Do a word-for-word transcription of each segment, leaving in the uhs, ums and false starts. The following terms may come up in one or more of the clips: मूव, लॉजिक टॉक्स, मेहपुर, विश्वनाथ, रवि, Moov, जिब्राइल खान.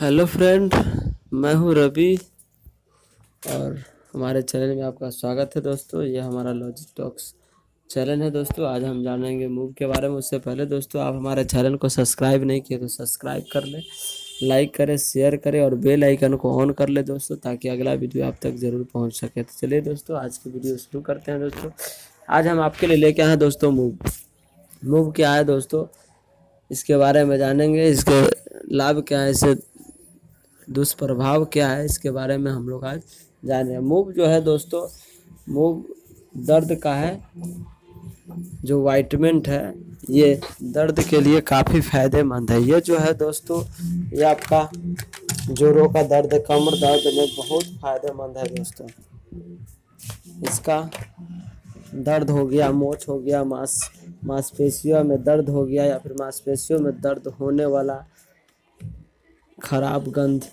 Hello friend, मैं हूं रवि और हमारे चैनल में आपका स्वागत है दोस्तों। यह हमारा लॉजिक टॉक्स चैनल है दोस्तों। आज हम जानेंगे मूव के बारे में। उससे पहले दोस्तों, आप हमारे चैनल को सब्सक्राइब नहीं किए तो सब्सक्राइब कर लें, लाइक करें, शेयर करें और बेल आइकन को ऑन कर लें दोस्तों, ताकि अगला वीडियो आप तक ज़रूर पहुँच सके। तो चलिए दोस्तों, आज की वीडियो शुरू करते हैं। दोस्तों आज हम आपके लिए लेके आए हैं दोस्तों मूव। मूव क्या है दोस्तों, इसके बारे में जानेंगे। इसके लाभ क्या है, इसे दुष्प्रभाव क्या है, इसके बारे में हम लोग आज जानेंगे। मूव जो है दोस्तों, मूव दर्द का है जो वाइटमेंट है, ये दर्द के लिए काफ़ी फायदेमंद है। ये जो है दोस्तों, ये आपका जोड़ों का दर्द, कमर दर्द में बहुत फायदेमंद है दोस्तों। इसका दर्द हो गया, मोच हो गया, मांस मांसपेशियों में दर्द हो गया या फिर मांसपेशियों में दर्द होने वाला खराब गंध,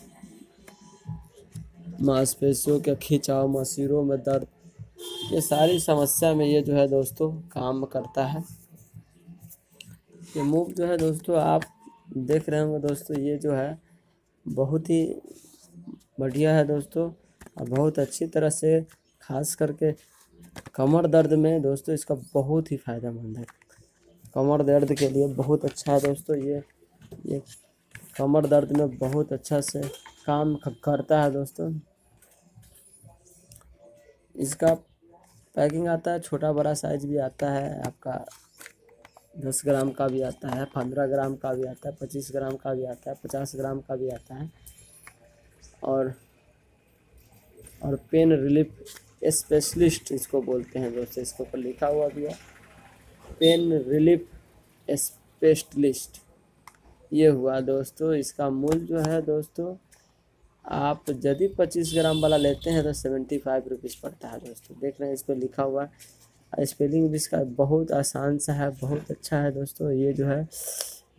मांसपेशियों के खिंचाव, मसीरों में दर्द, ये सारी समस्या में ये जो है दोस्तों काम करता है। ये मूव जो है दोस्तों, आप देख रहे होंगे दोस्तों, ये जो है बहुत ही बढ़िया है दोस्तों और बहुत अच्छी तरह से, खास करके कमर दर्द में दोस्तों इसका बहुत ही फायदेमंद है। कमर दर्द के लिए बहुत अच्छा है दोस्तों। ये ये कमर दर्द में बहुत अच्छा से काम करता है दोस्तों। इसका पैकिंग आता है, छोटा बड़ा साइज भी आता है, आपका दस ग्राम का भी आता है, पंद्रह ग्राम का भी आता है, पच्चीस ग्राम का भी आता है, पचास ग्राम का भी आता है। और और पेन रिलीफ स्पेशलिस्ट इसको बोलते हैं दोस्तों। इसके ऊपर लिखा हुआ भी है पेन रिलीफ स्पेशलिस्ट। ये हुआ दोस्तों। इसका मूल जो है दोस्तों, आप यदि पच्चीस ग्राम वाला लेते हैं तो सेवेंटी फाइव रुपीज़ पड़ता है दोस्तों। देख रहे हैं इस पर लिखा हुआ है, स्पेलिंग भी इसका बहुत आसान सा है, बहुत अच्छा है दोस्तों। ये जो है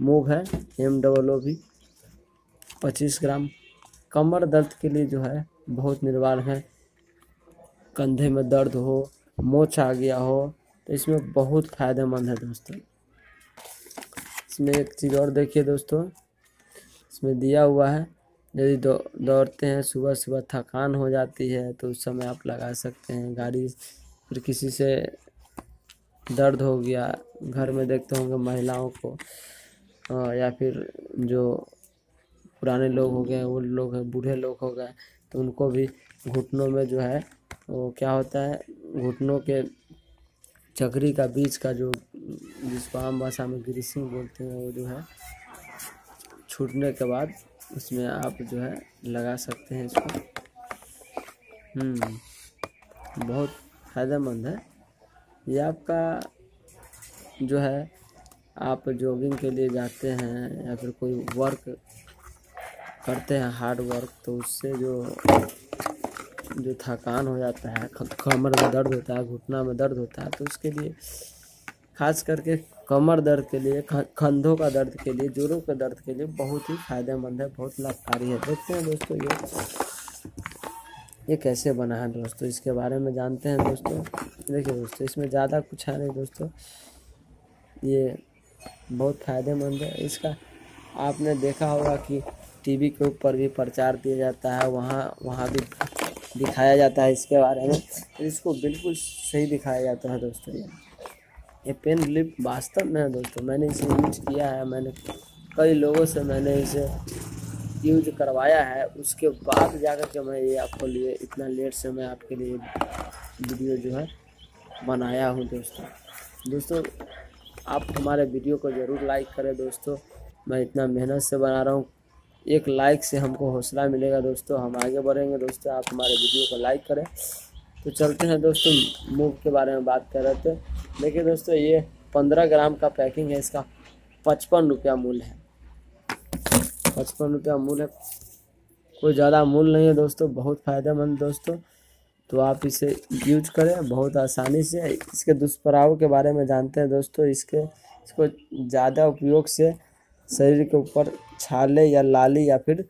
मूव है, एम डबल ओ भी पच्चीस ग्राम। कमर दर्द के लिए जो है बहुत निर्वाण है। कंधे में दर्द हो, मोच आ गया हो, तो इसमें बहुत फ़ायदेमंद है दोस्तों। इसमें एक चीज़ और देखिए दोस्तों, इसमें दिया हुआ है यदि दौ, दौड़ते हैं, सुबह सुबह थकान हो जाती है तो उस समय आप लगा सकते हैं। गाड़ी फिर किसी से दर्द हो गया, घर में देखते होंगे महिलाओं को आ, या फिर जो पुराने लोग हो गए, वो लोग हैं, बूढ़े लोग हो गए, तो उनको भी घुटनों में जो है वो क्या होता है, घुटनों के चक्री का बीच का जो, जिसको आम भाषा में ग्रीसिंग बोलते हैं, वो जो है छूटने के बाद उसमें आप जो है लगा सकते हैं इसको। बहुत फ़ायदेमंद है ये। आपका जो है, आप जॉगिंग के लिए जाते हैं या फिर कोई वर्क करते हैं, हार्ड वर्क, तो उससे जो जो थकान हो जाता है, कमर में दर्द होता है, घुटना में दर्द होता है, तो उसके लिए, खास करके कमर दर्द के लिए, कंधों का दर्द के लिए, जोड़ों के दर्द के लिए बहुत ही फायदेमंद है, बहुत लाभकारी है। देखते हैं दोस्तों ये ये कैसे बना है दोस्तों, इसके बारे में जानते हैं दोस्तों। देखिए दोस्तों, इसमें ज़्यादा कुछ है नहीं दोस्तों। ये बहुत फ़ायदेमंद है। इसका आपने देखा होगा कि टीवी के ऊपर भी प्रचार दिया जाता है, वहाँ वहाँ भी दिखाया जाता है इसके बारे में, तो इसको बिल्कुल सही दिखाया जाता है दोस्तों। ये ये पेन रिलीफ वास्तव में है दोस्तों, मैंने इसे यूज किया है, मैंने कई लोगों से मैंने इसे यूज करवाया है। उसके बाद जाकर के मैं ये आपको लिए, इतना लेट से मैं आपके लिए वीडियो जो है बनाया हूँ दोस्तों। दोस्तों आप हमारे वीडियो को ज़रूर लाइक करें दोस्तों। मैं इतना मेहनत से बना रहा हूँ, एक लाइक से हमको हौसला मिलेगा दोस्तों, हम आगे बढ़ेंगे दोस्तों। आप हमारे वीडियो को लाइक करें। तो चलते हैं दोस्तों, मूव के बारे में बात कर रहे थे। देखिए दोस्तों, ये पंद्रह ग्राम का पैकिंग है, इसका पचपन रुपया मूल है, पचपन रुपया मूल है, कोई ज़्यादा मूल नहीं है दोस्तों। बहुत फ़ायदेमंद दोस्तों, तो आप इसे यूज करें बहुत आसानी से। इसके दुष्प्रभाव के बारे में जानते हैं दोस्तों। इसके इसको ज़्यादा उपयोग से शरीर के ऊपर छाले या लाली या फिर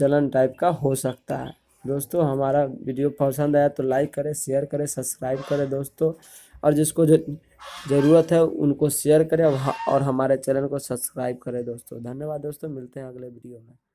जलन टाइप का हो सकता है दोस्तों। हमारा वीडियो पसंद आया तो लाइक करें, शेयर करें, सब्सक्राइब करें दोस्तों। और जिसको ज़रूरत है उनको शेयर करें और हमारे चैनल को सब्सक्राइब करें दोस्तों। धन्यवाद दोस्तों, मिलते हैं अगले वीडियो में।